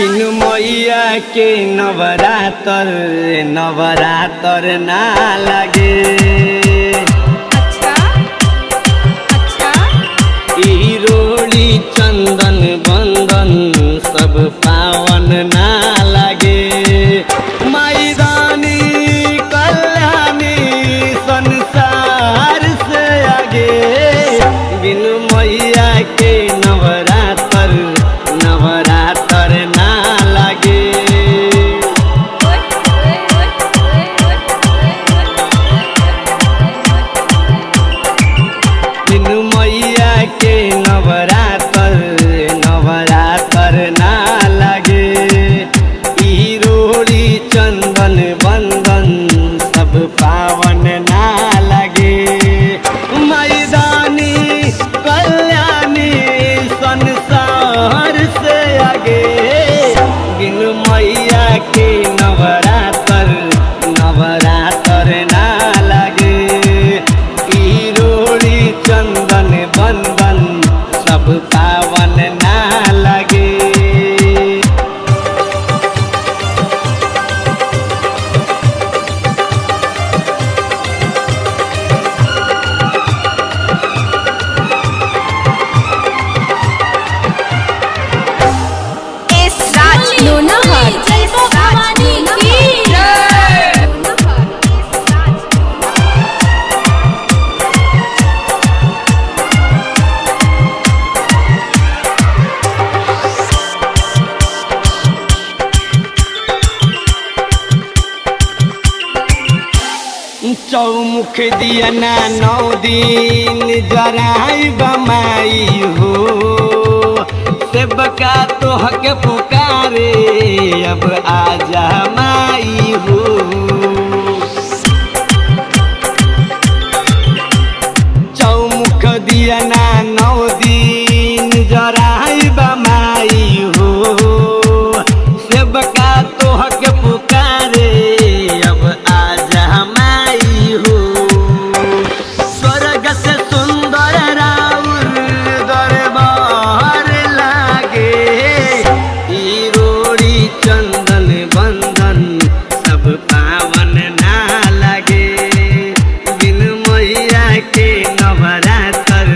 बिनु मैया के नवरातर ना लगे। अच्छा अच्छा ई रोली चंदन बंदन सब पावन ना लगे। मैदानी कल्याणी संसार से आगे बिनु मैया के नवरातर ना लगे। बिनु मैया के नवरातर ना लगे। ई रोली चंदन बंदन सब पावन ना लगे। मैदानी कल्याणी संसार से आगे बिनु मैया के नवरातर ना लगे। ई रोली चंदन बंदन सब पावन ना लगे। चौमुख दिया ना 9 दिन जराई बमाई हो सेवका तोह के पुकारे अब आजा माई हो। चौमुख दिया ना 9 दिन जराई बमाई हो सेवका तोह के पुकारे अब आजा माई हो। स्वर्ग से सुंदर राउर दरबार लागे ई रोली चंदन बंदन सब पावन ना लगे। बिनु मैया के नवरातर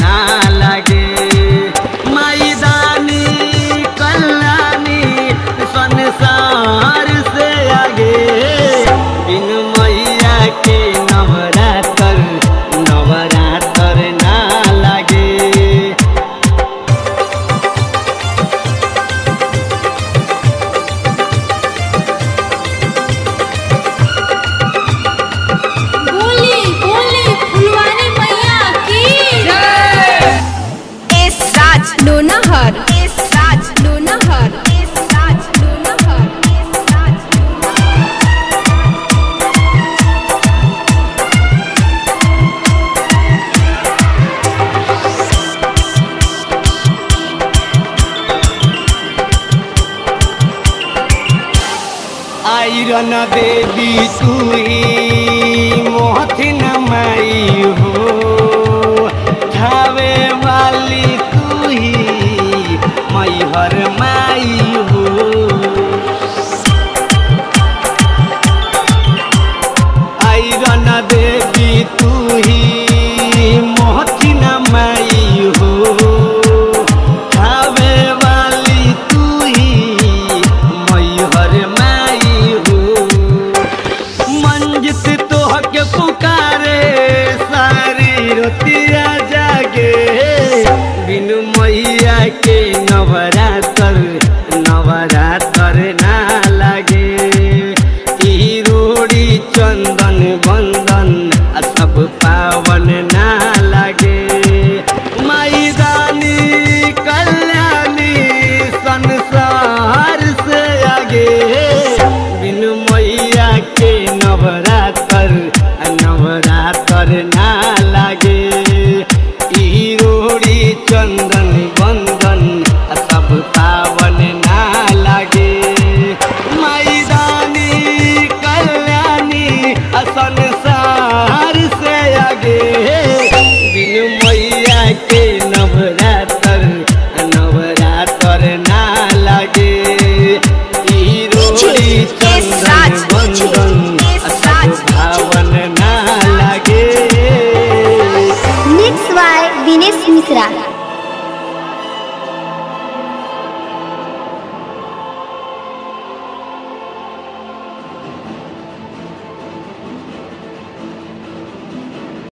ना लगे। मैदानी कल्याणी संसार से आगे बिनु मैया के नवरातर ना लगे। बोली बोली फुलवारी मैया की जय। आइरन देवी तुही मोहथिन माई हो धावे वाली तुही मैहर माई हो। आइरन देवी तुही मोहथिन माई हो धावे वाली तुही मैहर माई हो। मंजित तोह के पुकारे सारी रोतिया जागे बिनु मैया के नवरातर ना लगे। ई रोली चंदन बंदन सब पावन ना लगे। मैदानी कल्याणी संसार से आगे बिनु मैया के नवरातर ना लगे। ई रोली चंदन बंदन सब पावन ना लगे। मैदानी कल्याणी संसार से आगे बिनु मैया के नवरातर ना दिनेश मिश्रा।